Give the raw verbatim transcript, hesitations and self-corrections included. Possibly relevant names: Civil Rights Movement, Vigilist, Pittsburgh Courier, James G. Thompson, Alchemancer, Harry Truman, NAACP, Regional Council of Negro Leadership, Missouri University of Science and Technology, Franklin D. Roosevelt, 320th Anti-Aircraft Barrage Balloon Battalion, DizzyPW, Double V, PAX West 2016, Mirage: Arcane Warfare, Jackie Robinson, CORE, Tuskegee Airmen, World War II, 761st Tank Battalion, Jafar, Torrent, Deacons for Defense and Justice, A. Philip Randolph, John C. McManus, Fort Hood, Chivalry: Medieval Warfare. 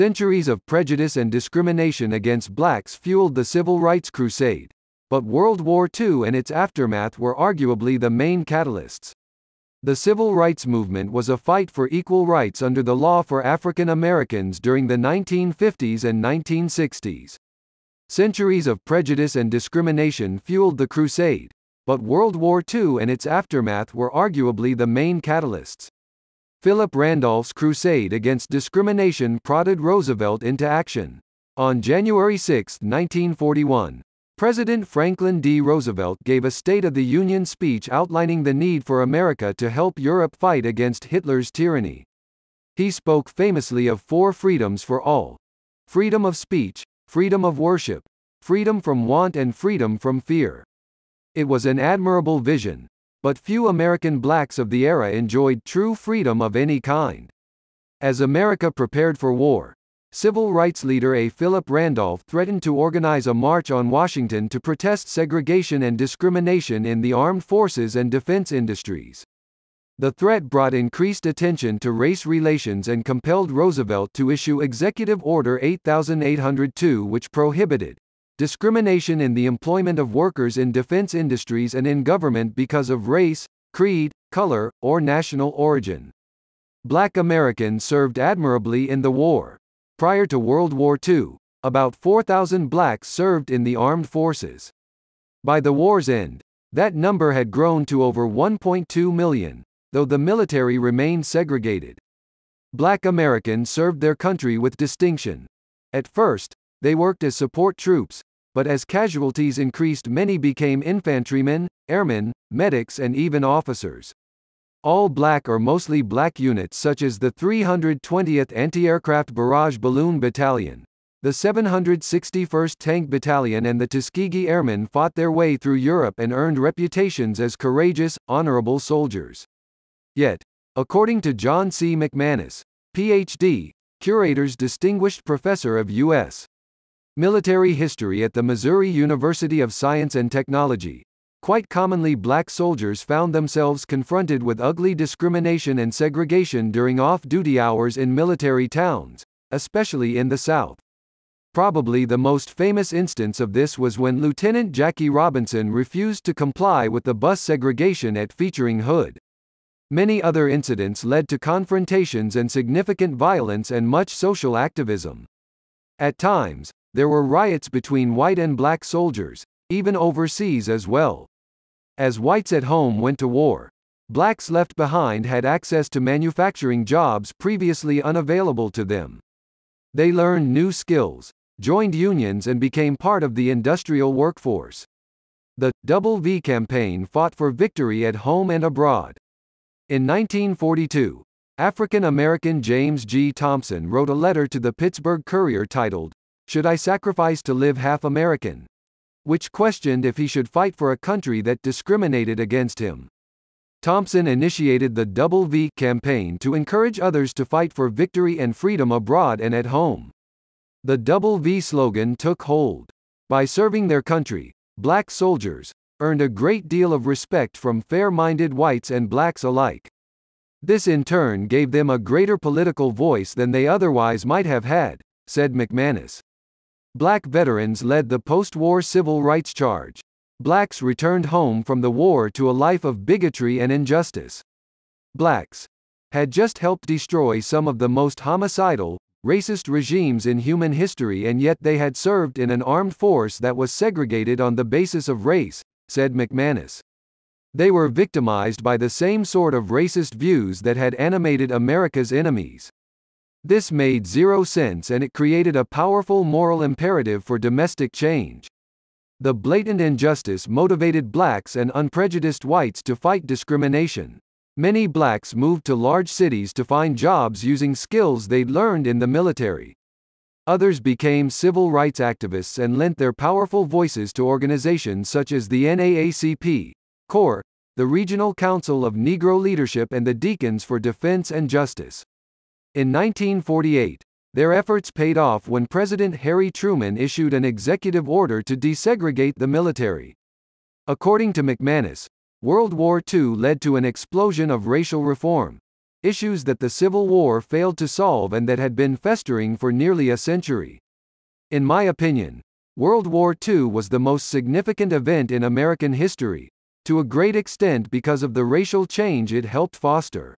Centuries of prejudice and discrimination against blacks fueled the Civil Rights Crusade, but World War Two and its aftermath were arguably the main catalysts. The Civil Rights Movement was a fight for equal rights under the law for African Americans during the nineteen fifties and nineteen sixties. Centuries of prejudice and discrimination fueled the crusade, but World War Two and its aftermath were arguably the main catalysts. Philip Randolph's crusade against discrimination prodded Roosevelt into action. On January sixth, nineteen forty-one, President Franklin D. Roosevelt gave a State of the Union speech outlining the need for America to help Europe fight against Hitler's tyranny. He spoke famously of four freedoms for all: freedom of speech, freedom of worship, freedom from want, and freedom from fear. It was an admirable vision, but few American blacks of the era enjoyed true freedom of any kind. As America prepared for war, civil rights leader A. Philip Randolph threatened to organize a march on Washington to protest segregation and discrimination in the armed forces and defense industries. The threat brought increased attention to race relations and compelled Roosevelt to issue Executive Order eight thousand eight hundred two, which prohibited discrimination in the employment of workers in defense industries and in government because of race, creed, color, or national origin. Black Americans served admirably in the war. Prior to World War Two, about four thousand blacks served in the armed forces. By the war's end, that number had grown to over one point two million, though the military remained segregated. Black Americans served their country with distinction. At first, they worked as support troops, but as casualties increased, many became infantrymen, airmen, medics, and even officers. All black or mostly black units such as the three hundred twentieth Anti-Aircraft Barrage Balloon Battalion, the seven hundred sixty-first Tank Battalion, and the Tuskegee Airmen fought their way through Europe and earned reputations as courageous, honorable soldiers. Yet, according to John C. McManus, P H D, Curator's Distinguished Professor of U S Military History at the Missouri University of Science and Technology, quite commonly black soldiers found themselves confronted with ugly discrimination and segregation during off-duty hours in military towns, especially in the South. Probably the most famous instance of this was when Lieutenant Jackie Robinson refused to comply with the bus segregation at featuring Hood. Many other incidents led to confrontations and significant violence and much social activism. At times, there were riots between white and black soldiers, even overseas as well. As whites at home went to war, blacks left behind had access to manufacturing jobs previously unavailable to them. They learned new skills, joined unions, and became part of the industrial workforce. The Double V campaign fought for victory at home and abroad. In nineteen forty-two, African American James G. Thompson wrote a letter to the Pittsburgh Courier titled, "Should I Sacrifice to Live Half American?", which questioned if he should fight for a country that discriminated against him. Thompson initiated the Double V campaign to encourage others to fight for victory and freedom abroad and at home. The Double V slogan took hold. By serving their country, black soldiers earned a great deal of respect from fair-minded whites and blacks alike. This in turn gave them a greater political voice than they otherwise might have had, said McManus. Black veterans led the post-war civil rights charge. Blacks returned home from the war to a life of bigotry and injustice. Blacks had just helped destroy some of the most homicidal, racist regimes in human history, and yet they had served in an armed force that was segregated on the basis of race, said McManus. They were victimized by the same sort of racist views that had animated America's enemies. This made zero sense, and it created a powerful moral imperative for domestic change. The blatant injustice motivated blacks and unprejudiced whites to fight discrimination. Many blacks moved to large cities to find jobs using skills they'd learned in the military. Others became civil rights activists and lent their powerful voices to organizations such as the N double A C P, CORE, the Regional Council of Negro Leadership, and the Deacons for Defense and Justice. In nineteen forty-eight, their efforts paid off when President Harry Truman issued an executive order to desegregate the military. According to McManus, World War Two led to an explosion of racial reform. issues that the Civil War failed to solve and that had been festering for nearly a century. In my opinion, World War Two was the most significant event in American history, to a great extent because of the racial change it helped foster.